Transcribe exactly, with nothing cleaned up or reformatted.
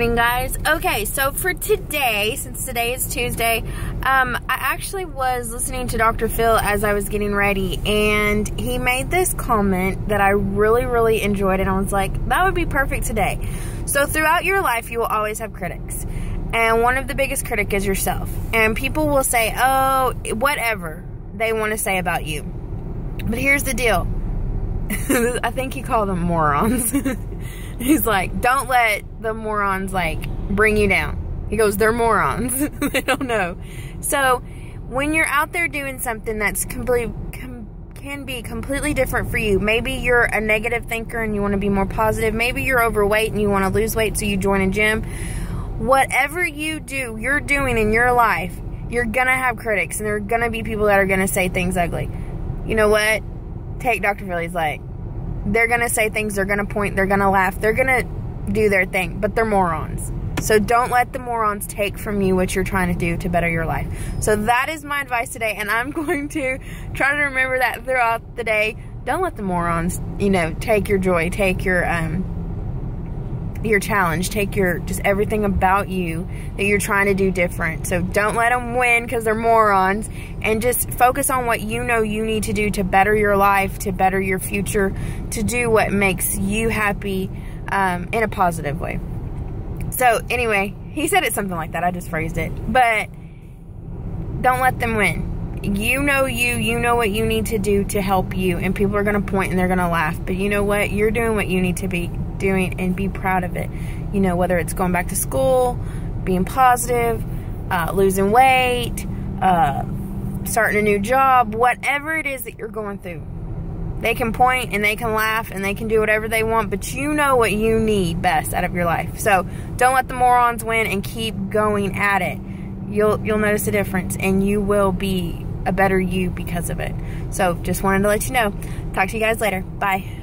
morning, guys. Okay, so for today, since today is Tuesday, um, I actually was listening to Doctor Phil as I was getting ready, and he made this comment that I really, really enjoyed, and I was like, that would be perfect today. So throughout your life, you will always have critics, and one of the biggest critics is yourself, and people will say, oh, whatever they want to say about you, but here's the deal. I think he called them morons. He's like, don't let the morons, like, bring you down. He goes, they're morons. They don't know. So when you're out there doing something that's complete, com can be completely different for you. Maybe you're a negative thinker and you want to be more positive. Maybe you're overweight and you want to lose weight, so you join a gym. Whatever you do, you're doing in your life, you're going to have critics. And there are going to be people that are going to say things ugly. You know what? Take Doctor Phil's, like, they're going to say things, they're going to point, they're going to laugh, they're going to do their thing, but they're morons. So don't let the morons take from you what you're trying to do to better your life. So that is my advice today, and I'm going to try to remember that throughout the day. Don't let the morons, you know, take your joy, take your, um, your challenge, take your, just everything about you that you're trying to do different. So don't let them win because they're morons, and just focus on what you know you need to do to better your life, to better your future, to do what makes you happy um, in a positive way. So anyway, he said it something like that. I just phrased it, but don't let them win. You know you, you know what you need to do to help you, and people are going to point and they're going to laugh, but you know what? You're doing what you need to be doing, and be proud of it. You know, whether it's going back to school, being positive, uh, losing weight, uh, starting a new job, whatever it is that you're going through. They can point and they can laugh and they can do whatever they want, but you know what you need best out of your life. So don't let the morons win, and keep going at it. You'll you'll notice a difference, and you will be a better you because of it. So just wanted to let you know. Talk to you guys later. Bye.